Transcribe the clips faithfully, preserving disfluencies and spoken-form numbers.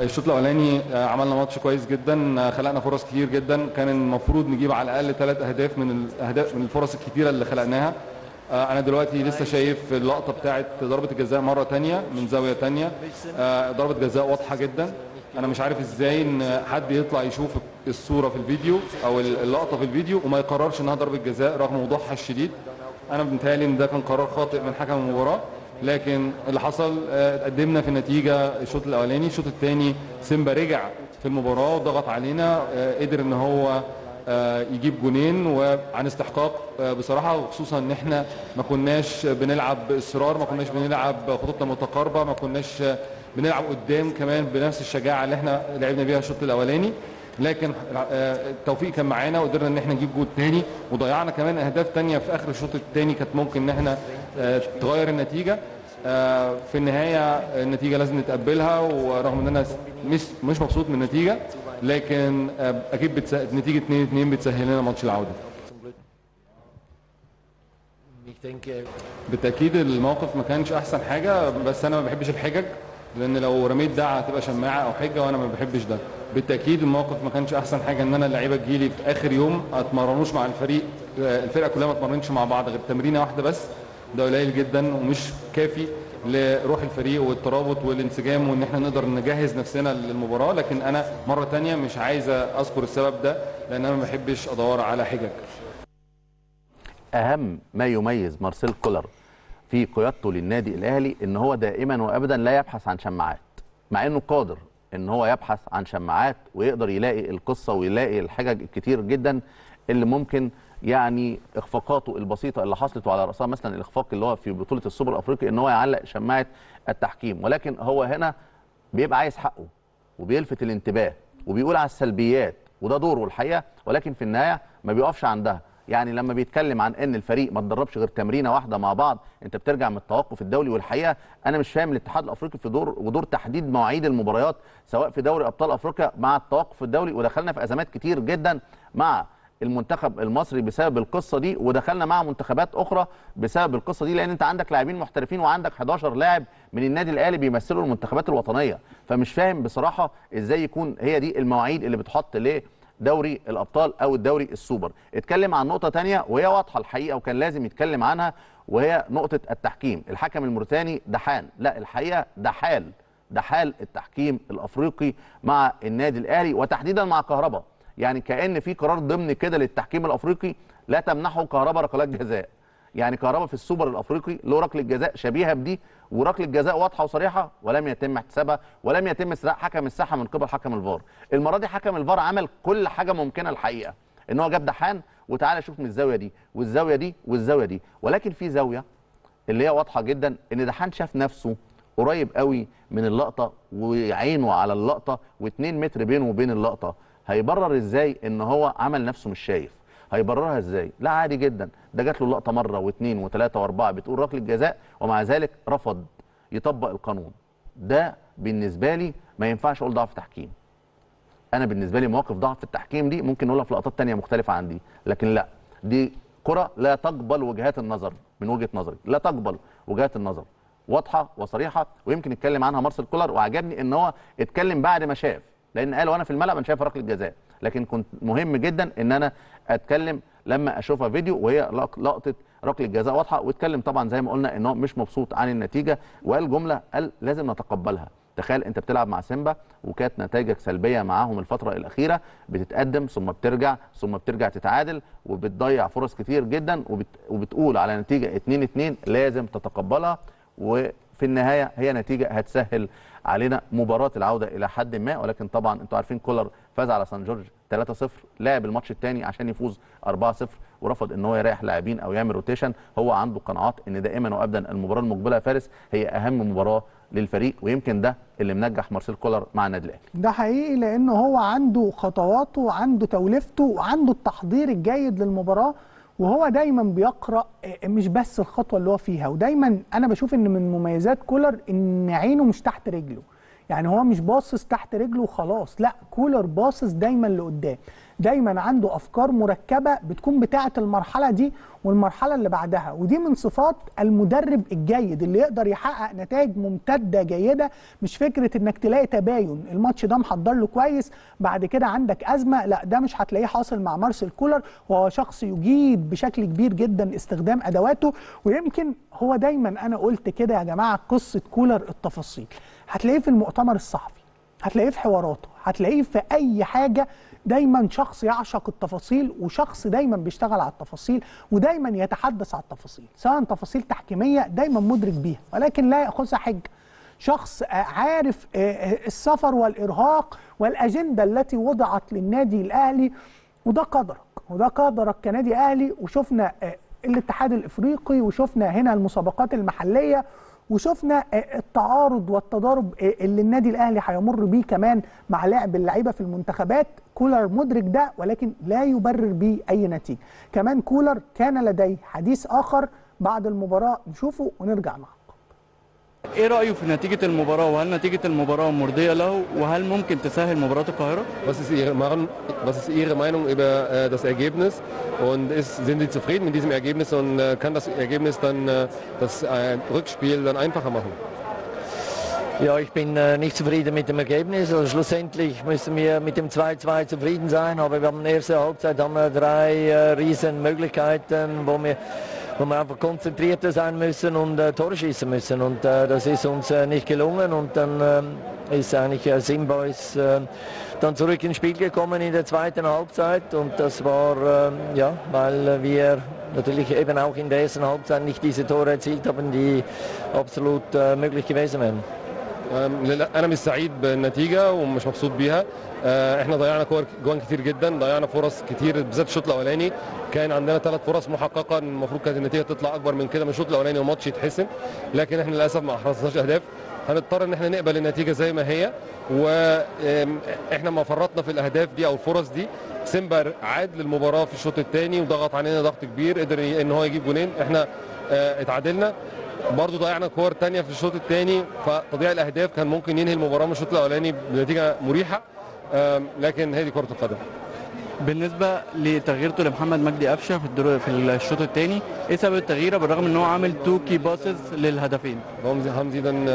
الشوط الاولاني عملنا ماتش كويس جدا، خلقنا فرص كتير جدا، كان المفروض نجيب على الاقل ثلاث اهداف من الاهداف من الفرص الكتيره اللي خلقناها. انا دلوقتي لسه شايف اللقطه بتاعه ضربه الجزاء مره ثانيه من زاويه ثانيه، ضربه جزاء واضحه جدا. انا مش عارف ازاي ان حد يطلع يشوف الصوره في الفيديو او اللقطه في الفيديو وما يقررش انها ضربه جزاء رغم وضوحها الشديد. انا متهيألي ان ده كان قرار خاطئ من حكم المباراه، لكن اللي حصل اتقدمنا في النتيجه. الشوط الاولاني، الشوط الثاني سيمبا رجع في المباراه وضغط علينا، قدر ان هو يجيب جونين وعن استحقاق بصراحه، وخصوصا ان احنا ما كناش بنلعب باصرار، ما كناش بنلعب خططنا متقاربه، ما كناش بنلعب قدام كمان بنفس الشجاعه اللي احنا لعبنا بيها الشوط الاولاني. لكن التوفيق كان معانا وقدرنا ان احنا نجيب جول ثاني، وضيعنا كمان اهداف ثانيه في اخر الشوط الثاني كانت ممكن ان احنا تغير النتيجه. في النهايه النتيجه لازم نتقبلها، ورغم ان انا مش مش مبسوط من النتيجه، لكن اكيد بتسهل نتيجه اتنين اتنين بتسهل لنا ماتش العوده. بالتاكيد الموقف ما كانش احسن حاجه، بس انا ما بحبش الحجج، لان لو رميت ده هتبقى شماعه او حجه وانا ما بحبش ده. بالتاكيد الموقف ما كانش احسن حاجه، ان انا اللعيبه تجيلي في اخر يوم ما اتمرنوش مع الفريق، الفرقه كلها ما اتمرنتش مع بعض غير تمرينه واحده بس. ده قليل جدا ومش كافي لروح الفريق والترابط والانسجام وان احنا نقدر نجهز نفسنا للمباراه. لكن انا مره ثانيه مش عايز اذكر السبب ده، لان انا ما بحبش ادور على حجج. اهم ما يميز مارسيل كولر في قيادته للنادي الاهلي ان هو دائما وابدا لا يبحث عن شماعات، مع انه قادر ان هو يبحث عن شماعات ويقدر يلاقي القصه ويلاقي الحجج الكتير جدا اللي ممكن يعني اخفاقاته البسيطه اللي حصلت، وعلى راسها مثلا الاخفاق اللي هو في بطوله السوبر الافريقي ان هو يعلق شماعه التحكيم. ولكن هو هنا بيبقى عايز حقه وبيلفت الانتباه وبيقول على السلبيات، وده دوره الحقيقه، ولكن في النهايه ما بيقفش عندها. يعني لما بيتكلم عن ان الفريق ما اتدربش غير تمرينه واحده مع بعض، انت بترجع من التوقف الدولي، والحقيقه انا مش فاهم الاتحاد الافريقي في دور ودور تحديد مواعيد المباريات سواء في دوري ابطال افريقيا مع التوقف الدولي، ودخلنا في ازمات كتير جدا مع المنتخب المصري بسبب القصه دي، ودخلنا مع منتخبات اخرى بسبب القصه دي، لان انت عندك لاعبين محترفين وعندك حداشر لاعب من النادي الاهلي بيمثلوا المنتخبات الوطنيه. فمش فاهم بصراحه ازاي يكون هي دي المواعيد اللي بتحط لدوري الابطال او الدوري السوبر. اتكلم عن نقطه ثانيه وهي واضحه الحقيقه وكان لازم يتكلم عنها، وهي نقطه التحكيم. الحكم الموريتاني دحان، لا الحقيقه دحال دحال التحكيم الافريقي مع النادي الاهلي وتحديدا مع كهربا. يعني كأن في قرار ضمن كده للتحكيم الافريقي لا تمنحه كهربا ركلات جزاء. يعني كهربا في السوبر الافريقي له ركله جزاء شبيهه بدي، وركله جزاء واضحه وصريحه ولم يتم احتسابها، ولم يتم حكم الساحه من قبل حكم الفار. المره دي حكم الفار عمل كل حاجه ممكنه الحقيقه، ان هو جاب دحان وتعالى شوف من الزاويه دي والزاويه دي والزاويه دي، ولكن في زاويه اللي هي واضحه جدا ان دحان شاف نفسه قريب قوي من اللقطه وعينه على اللقطه واثنين متر بينه وبين اللقطه. هيبرر ازاي ان هو عمل نفسه مش شايف؟ هيبررها ازاي؟ لا عادي جدا، ده جات له اللقطه مره واثنين وثلاثه واربعه بتقول ركله جزاء، ومع ذلك رفض يطبق القانون. ده بالنسبه لي ما ينفعش اقول ضعف تحكيم. انا بالنسبه لي مواقف ضعف التحكيم دي ممكن نقولها في لقطات ثانيه مختلفه عن دي، لكن لا، دي كره لا تقبل وجهات النظر من وجهه نظري، لا تقبل وجهات النظر. واضحه وصريحه ويمكن يتكلم عنها مارسيل كولر، وعجبني ان هو اتكلم بعد ما شاف، لان قال وانا في الملعب انا شايف ركله جزاء، لكن كنت مهم جدا ان انا اتكلم لما اشوفها فيديو وهي لقطه ركله جزاء واضحه. واتكلم طبعا زي ما قلنا ان هو مش مبسوط عن النتيجه، وقال جمله قال لازم نتقبلها. تخيل انت بتلعب مع سيمبا وكانت نتائجك سلبيه معاهم الفتره الاخيره، بتتقدم ثم بترجع ثم بترجع تتعادل وبتضيع فرص كتير جدا، وبت... وبتقول على نتيجه اتنين اتنين لازم تتقبلها، و في النهايه هي نتيجه هتسهل علينا مباراه العوده الى حد ما. ولكن طبعا انتوا عارفين كولر فاز على سان جورج تلاتة صفر، لعب الماتش الثاني عشان يفوز أربعة صفر، ورفض ان هو يريح لاعبين او يعمل روتيشن. هو عنده قناعات ان دائما وابدا المباراه المقبله يا فارس هي اهم مباراه للفريق، ويمكن ده اللي منجح مارسيل كولر مع النادي الاهلي. ده حقيقي، لانه هو عنده خطواته وعنده توليفته وعنده التحضير الجيد للمباراه، وهو دايما بيقرأ مش بس الخطوة اللي هو فيها. ودايما أنا بشوف إن من مميزات كولر إن عينه مش تحت رجله، يعني هو مش باصص تحت رجله وخلاص، لا كولر باصص دايما لقدام. دايما عنده افكار مركبه بتكون بتاعه المرحله دي والمرحله اللي بعدها، ودي من صفات المدرب الجيد اللي يقدر يحقق نتائج ممتده جيده. مش فكره انك تلاقي تباين الماتش ده محضر له كويس بعد كده عندك ازمه، لا ده مش هتلاقيه حاصل مع مارسيل كولر، وهو شخص يجيد بشكل كبير جدا استخدام ادواته. ويمكن هو دايما انا قلت كده يا جماعه، قصه كولر التفاصيل هتلاقيه في المؤتمر الصحفي، هتلاقيه في حواراته، هتلاقيه في اي حاجه. دايما شخص يعشق التفاصيل وشخص دايما بيشتغل على التفاصيل ودايما يتحدث على التفاصيل، سواء تفاصيل تحكيميه دايما مدرك بيها ولكن لا ياخذها حجه. شخص عارف السفر والارهاق والاجنده التي وضعت للنادي الاهلي، وده قدرك وده قدرك كنادي اهلي. وشفنا الاتحاد الافريقي وشفنا هنا المسابقات المحليه وشفنا التعارض والتضارب اللي النادي الاهلي هيمر بيه كمان مع لعب اللعيبه في المنتخبات. كولر مدرك ده ولكن لا يبرر بيه اي نتيجه. كمان كولر كان لديه حديث اخر بعد المباراه، نشوفه ونرجع معه. ايه رايه في نتيجه المباراه؟ وهل نتيجه المباراه مرضيه له؟ وهل ممكن تسهل مباراه القاهره؟ Was ist Ihre Meinung, was ist Ihre Meinung über das Ergebnis? Und ist, sind Sie zufrieden mit diesem Ergebnis und kann das Ergebnis dann das Rückspiel dann einfacher machen? Ja, ich bin nicht zufrieden mit dem Ergebnis. Also schlussendlich müssen wir mit dem zwei zwei zufrieden sein, aber wir haben in der ersten Halbzeit haben wir drei riesen Möglichkeiten, wo wir wo wir einfach konzentrierter sein müssen und äh, Tore schießen müssen. Und äh, das ist uns äh, nicht gelungen. Und dann äh, ist eigentlich äh, Simba ist, äh, dann zurück ins Spiel gekommen in der zweiten Halbzeit. Und das war, äh, ja, weil wir natürlich eben auch in der ersten Halbzeit nicht diese Tore erzielt haben, die absolut äh, möglich gewesen wären. أنا مش سعيد بالنتيجة ومش مبسوط بيها. إحنا ضيعنا كور جوان كتير جدا، ضيعنا فرص كتير بالذات الشوط الأولاني. كان عندنا ثلاث فرص محققة، المفروض كانت النتيجة تطلع أكبر من كده من الشوط الأولاني والماتش يتحسم، لكن إحنا للأسف ما أحرزناش أهداف. هنضطر إن إحنا نقبل النتيجة زي ما هي، وإحنا ما فرطنا في الأهداف دي أو الفرص دي. سيمبا عاد للمباراة في الشوط الثاني وضغط علينا ضغط كبير، قدر إن هو يجيب جولين، إحنا اتعادلنا. برضه ضيعنا كور تانية في الشوط الثاني، فتضييع الاهداف كان ممكن ينهي المباراه من الشوط الاولاني بنتيجه مريحه، لكن هذه كره القدم. بالنسبه لتغييرته لمحمد مجدي قفشه في في الشوط الثاني، ايه سبب التغييره بالرغم ان هو عامل تو كي باسز للهدفين؟ haben sie dann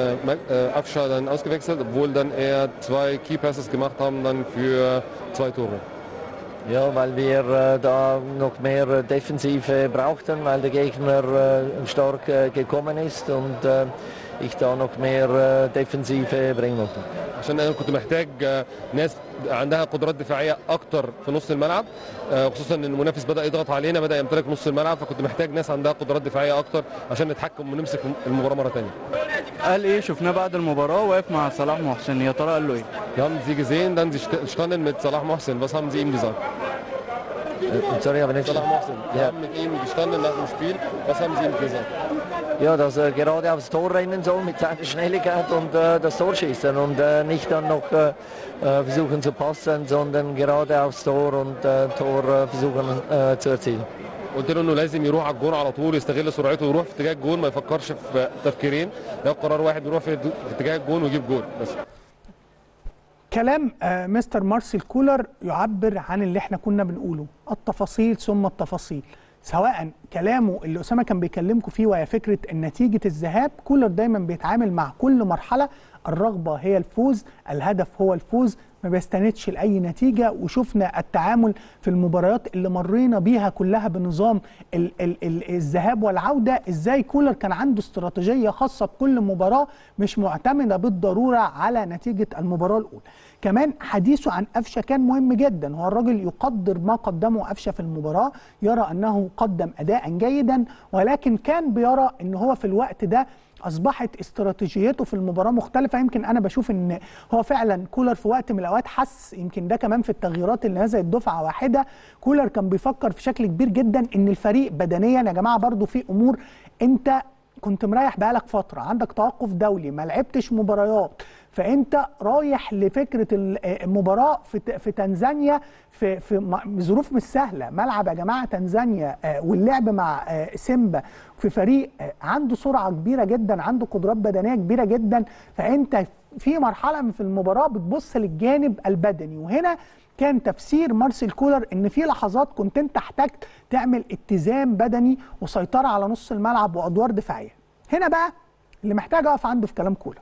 Afsha dann ausgewechselt, obwohl dann er zwei Key Passes gemacht haben dann für zwei Tore. Ja, weil wir äh, da noch mehr äh, Defensive brauchten, weil der Gegner äh, stark äh, gekommen ist und äh, ich da noch mehr äh, Defensive bringen wollte. عشان انا كنت محتاج ناس عندها قدرات دفاعيه اكتر في نص الملعب، خصوصا ان المنافس بدا يضغط علينا، بدا يمتلك نص الملعب، فكنت محتاج ناس عندها قدرات دفاعيه اكتر عشان نتحكم ونمسك المباراه مره ثانيه. قال ايه شفناه بعد المباراه واقف مع صلاح محسن؟ يا ترى قال له ايه؟ haben sie gesehen dann sie standen mit Salah Mohsen, was haben sie ihm gesagt? Sorry, aber nicht Salah Mohsen. Wir haben mit ihm gestanden nach dem Spiel, was haben sie ihm gesagt? Ja, dass er gerade aufs Tor rennen soll mit seiner Schnelligkeit und äh, das Tor schießen und äh, nicht dann noch äh, versuchen zu passen, sondern gerade aufs Tor und äh, Tor äh, versuchen äh, zu erzielen. قلت له انه لازم يروح على الجون على طول، يستغل سرعته ويروح في اتجاه الجون، ما يفكرش في تفكيرين، ده قرار واحد، يروح في اتجاه الجون ويجيب جون بس. كلام مستر مارسيل كولر يعبر عن اللي احنا كنا بنقوله، التفاصيل ثم التفاصيل. سواء كلامه اللي اسامه كان بيكلمكم فيه وهي فكره نتيجه الذهاب، كولر دايما بيتعامل مع كل مرحله، الرغبه هي الفوز، الهدف هو الفوز، ما بيستندش لاي نتيجه. وشفنا التعامل في المباريات اللي مرينا بيها كلها بنظام ال ال ال الذهاب والعوده، ازاي كولر كان عنده استراتيجيه خاصه بكل مباراه مش معتمده بالضروره على نتيجه المباراه الاولى. كمان حديثه عن قفشه كان مهم جدا، هو الراجل يقدر ما قدمه قفشه في المباراه، يرى انه قدم اداء جيدا، ولكن كان بيرى ان هو في الوقت ده اصبحت استراتيجيته في المباراه مختلفه. يمكن انا بشوف ان هو فعلا كولر في وقت من الاوقات حس، يمكن ده كمان في التغييرات اللي نزلت دفعه واحده، كولر كان بيفكر في شكل كبير جدا ان الفريق بدنيا يا جماعه برضو في امور، انت كنت مريح بقالك فتره، عندك توقف دولي، ما لعبتش مباريات، فانت رايح لفكره المباراه في تنزانيا في في ظروف مش سهله، ملعب يا جماعه تنزانيا واللعب مع سيمبا في فريق عنده سرعه كبيره جدا، عنده قدرات بدنيه كبيره جدا، فانت في مرحله في المباراه بتبص للجانب البدني، وهنا كان تفسير مارسيل كولر ان في لحظات كنت انت احتجت تعمل اتزان بدني وسيطره على نص الملعب وادوار دفاعيه. هنا بقى اللي محتاج اقف عنده في كلام كولر،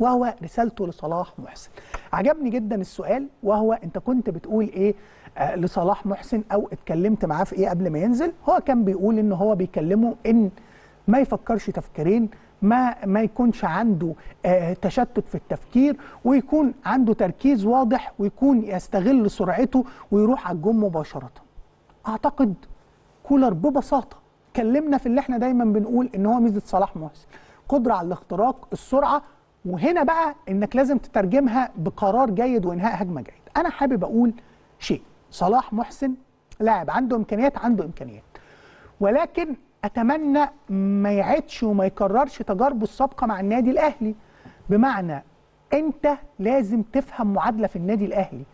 وهو رسالته لصلاح محسن. عجبني جدا السؤال، وهو انت كنت بتقول ايه آه لصلاح محسن او اتكلمت معاه في ايه قبل ما ينزل؟ هو كان بيقول ان هو بيكلمه ان ما يفكرش تفكيرين، ما ما يكونش عنده آه تشتت في التفكير، ويكون عنده تركيز واضح، ويكون يستغل سرعته ويروح على الجون مباشره. اعتقد كولر ببساطه كلمنا في اللي احنا دايما بنقول ان هو ميزه صلاح محسن، قدره على الاختراق، السرعه، وهنا بقى انك لازم تترجمها بقرار جيد وانهاء هجمه جيد. انا حابب اقول شيء، صلاح محسن لاعب عنده امكانيات، عنده امكانيات، ولكن اتمنى ما يعيدش وما يكررش تجاربه السابقه مع النادي الاهلي. بمعنى انت لازم تفهم معادله في النادي الاهلي.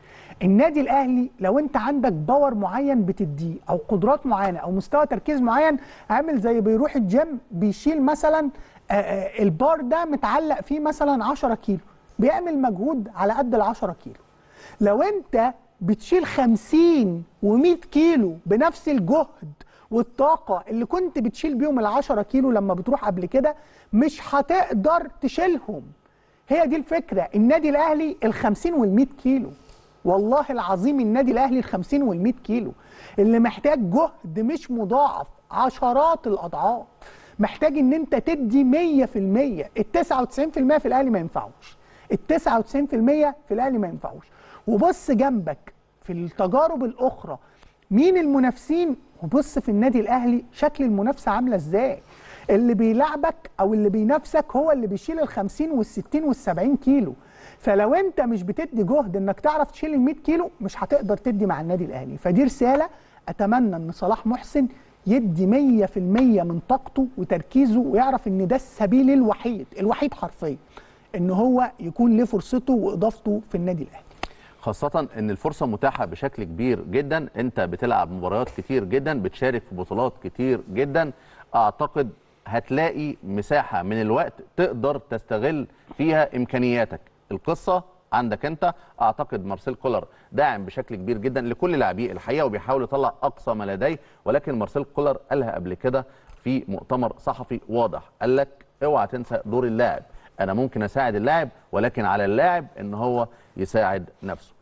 النادي الاهلي لو انت عندك باور معين بتديه، او قدرات معينه، او مستوى تركيز معين، عامل زي بيروح الجيم بيشيل مثلا البار ده متعلق فيه مثلا عشرة كيلو، بيعمل مجهود على قد ال عشرة كيلو. لو انت بتشيل خمسين ومية كيلو بنفس الجهد والطاقه اللي كنت بتشيل بيهم ال عشرة كيلو لما بتروح قبل كده، مش هتقدر تشيلهم. هي دي الفكره. النادي الاهلي ال خمسين والمية كيلو، والله العظيم النادي الاهلي ال خمسين والمية كيلو، اللي محتاج جهد مش مضاعف عشرات الاضعاف، محتاج ان انت تدي مية في المية. ال تسعة وتسعين في المية في الاهلي ما ينفعوش، ال تسعة وتسعين في المية في الاهلي ما ينفعوش. وبص جنبك في التجارب الاخرى مين المنافسين، وبص في النادي الاهلي شكل المنافسه عامله ازاي. اللي بيلعبك او اللي بينافسك هو اللي بيشيل ال خمسين والستين والسبعين كيلو، فلو انت مش بتدي جهد انك تعرف تشيل ال مية كيلو مش هتقدر تدي مع النادي الاهلي. فدي رساله اتمنى ان صلاح محسن يدي مية في المية من طاقته وتركيزه، ويعرف ان ده السبيل الوحيد، الوحيد حرفيا، ان هو يكون له فرصته واضافته في النادي الاهلي. خاصة ان الفرصة متاحة بشكل كبير جدا، انت بتلعب مباريات كتير جدا، بتشارك في بطولات كتير جدا، اعتقد هتلاقي مساحة من الوقت تقدر تستغل فيها امكانياتك. القصة عندك انت. اعتقد مارسيل كولر داعم بشكل كبير جدا لكل لاعبيه الحقيقه، وبيحاول يطلع اقصى ما لديه، ولكن مارسيل كولر قالها قبل كده في مؤتمر صحفي واضح، قال لك اوعى تنسى دور اللاعب. انا ممكن اساعد اللاعب، ولكن على اللاعب ان هو يساعد نفسه.